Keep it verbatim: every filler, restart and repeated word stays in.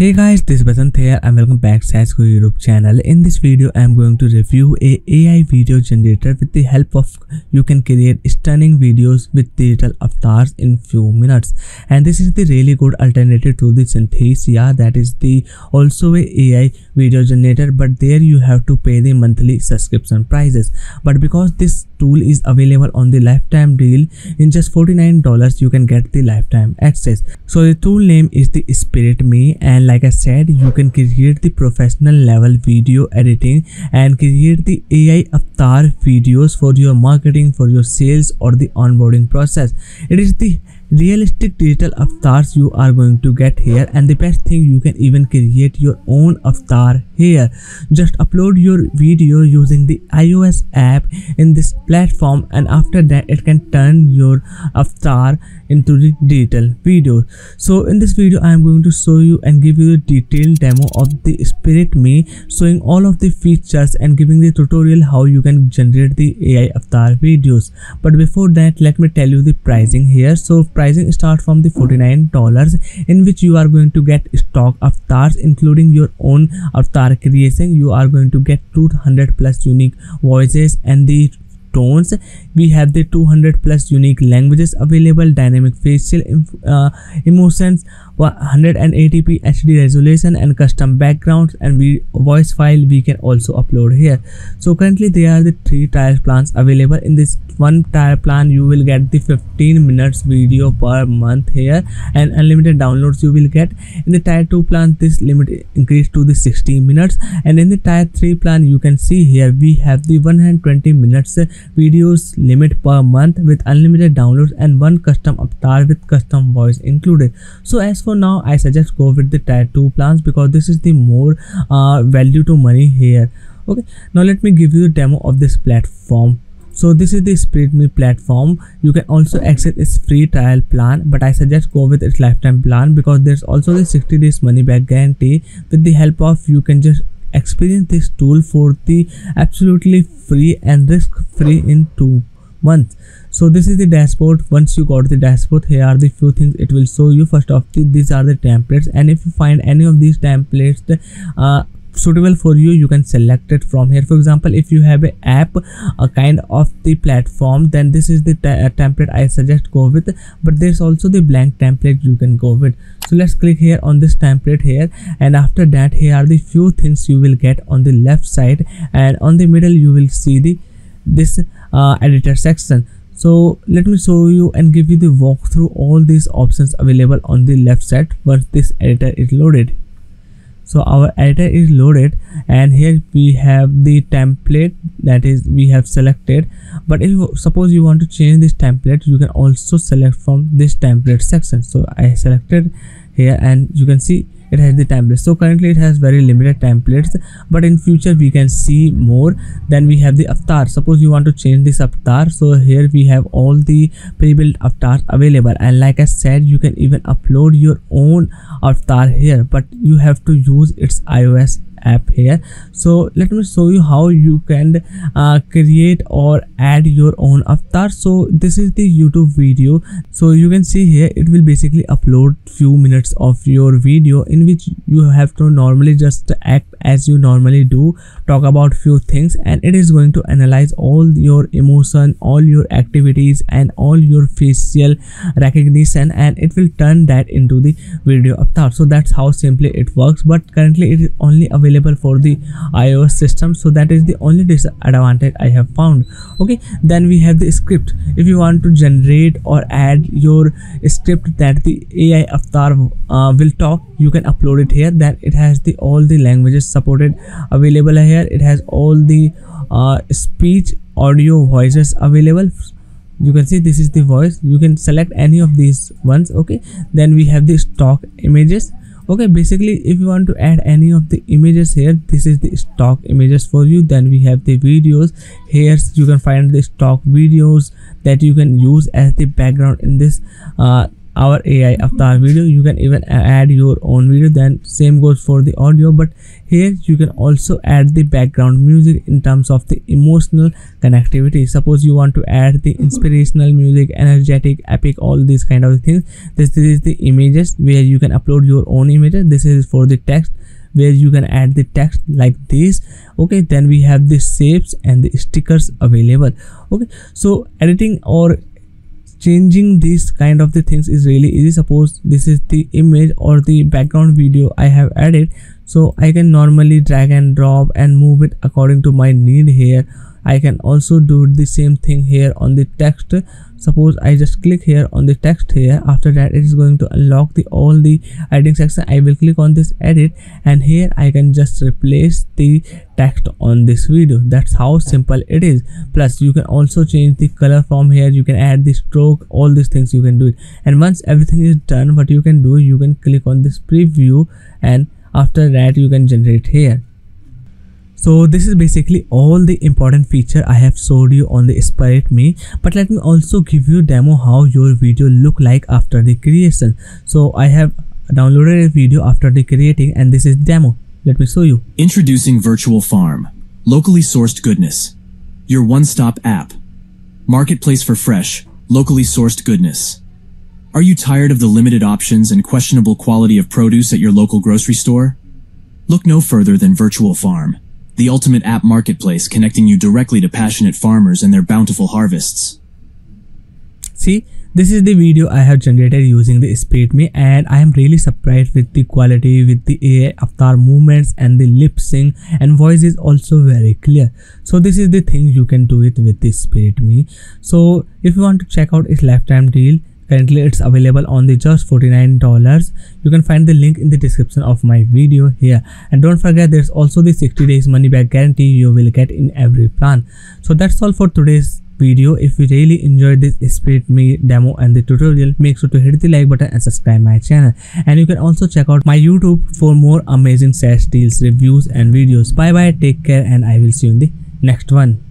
Hey guys, this is Basant here and welcome back to Saas Guru YouTube channel. In this video, I am going to review a AI video generator with the help of you can create stunning videos with digital avatars in few minutes. And this is the really good alternative to the Synthesia, that is the also a AI video generator, but there you have to pay the monthly subscription prices. But because this tool is available on the lifetime deal, in just forty-nine dollars you can get the lifetime access. So the tool name is the SpiritMe, and like I said, you can create the professional level video editing and create the A I avatar videos for your marketing, for your sales, or the onboarding process. It is the realistic digital avatars you are going to get here, and the best thing, you can even create your own avatar here. Just upload your video using the iOS app in this platform, and after that it can turn your avatar into the digital video. So in this video I am going to show you and give you a detailed demo of the SpiritMe, showing all of the features and giving the tutorial how you can generate the A I avatar videos. But before that, let me tell you the pricing here. So pricing starts from the forty-nine dollars, in which you are going to get stock avatars including your own avatar creation. You are going to get two hundred plus unique voices and the tones. We have the two hundred plus unique languages available, dynamic facial uh, emotions, one eighty p H D resolution, and custom backgrounds, and we voice file we can also upload here. So currently there are the three trial plans available. In this one trial plan you will get the fifteen minutes video per month here, and unlimited downloads you will get. In the tier two plan this limit increased to the sixty minutes, and in the tier three plan you can see here we have the one hundred twenty minutes videos limit per month with unlimited downloads and one custom avatar with custom voice included. So as for now I suggest go with the tier two plans because this is the more uh, value to money here. Okay, now let me give you a demo of this platform. So this is the SpiritMe platform. You can also access its free trial plan, but I suggest go with its lifetime plan because there's also the sixty days money back guarantee. With the help of you can just experience this tool for the absolutely free and risk free in two months. So this is the dashboard. Once you got the dashboard, here are the few things it will show you. First of the, these are the templates, and if you find any of these templates uh, suitable for you, you can select it from here. For example, if you have an app a kind of the platform, then this is the template I suggest go with, but there's also the blank template you can go with. So let's click here on this template here, and after that here are the few things you will get on the left side, and on the middle you will see the this uh, editor section. So let me show you and give you the walkthrough all these options available on the left side once this editor is loaded. So our editor is loaded, and here we have the template that is we have selected. But if suppose you want to change this template, you can also select from this template section. So I selected here, and you can see it has the templates. So currently it has very limited templates, but in future we can see more. Then we have the avatar. Suppose you want to change this avatar, so here we have all the pre-built avatars available, and like I said, you can even upload your own avatar here, but you have to use its iOS app here. So let me show you how you can uh, create or add your own avatar. So this is the YouTube video. So you can see here it will basically upload few minutes of your video, in which you have to normally just act as you normally do, talk about few things, and it is going to analyze all your emotion, all your activities, and all your facial recognition, and it will turn that into the video avatar. So that's how simply it works, but currently it is only available for the iOS system, so that is the only disadvantage I have found. Okay, then we have the script. If you want to generate or add your script that the A I avatar uh, will talk, you can upload it here. That it has the all the languages supported available here. It has all the uh, speech, audio, voices available. You can see this is the voice. You can select any of these ones. Okay, then we have the stock images. Okay, basically if you want to add any of the images here, this is the stock images for you. Then we have the videos. Here you can find the stock videos that you can use as the background in this uh, our A I avatar video. You can even add your own video. Then same goes for the audio, but here you can also add the background music in terms of the emotional connectivity. Suppose you want to add the inspirational music, energetic, epic, all these kind of things. This is the images where you can upload your own images. This is for the text, where you can add the text like this. Okay, then we have the shapes and the stickers available. Okay, so editing or changing these kind of the things is really easy. Suppose this is the image or the background video I have added, so I can normally drag and drop and move it according to my need. Here I can also do the same thing here on the text. Suppose I just click here on the text here. After that, it is going to unlock the all the editing section. I will click on this edit, and here I can just replace the text on this video. That's how simple it is. Plus, you can also change the color from here. You can add the stroke, all these things you can do it. And once everything is done, what you can do, you can click on this preview, and after that you can generate here. So this is basically all the important feature I have showed you on the SpiritMe, but let me also give you demo how your video look like after the creation. So I have downloaded a video after the creating, and this is demo. Let me show you. Introducing Virtual Farm, locally sourced goodness. Your one-stop app, marketplace for fresh, locally sourced goodness. Are you tired of the limited options and questionable quality of produce at your local grocery store? Look no further than Virtual Farm, the ultimate app marketplace connecting you directly to passionate farmers and their bountiful harvests. See, this is the video I have generated using the SpiritMe, and I am really surprised with the quality, with the A I avatar movements, and the lip sync, and voice is also very clear. So this is the thing you can do it with the SpiritMe. So if you want to check out its lifetime deal, currently it's available on the just forty-nine dollars. You can find the link in the description of my video here. And don't forget, there's also the sixty days money back guarantee you will get in every plan. So that's all for today's video. If you really enjoyed this SpiritMe demo and the tutorial, make sure to hit the like button and subscribe my channel. And you can also check out my YouTube for more amazing SaaS deals, reviews, and videos. Bye bye, take care, and I will see you in the next one.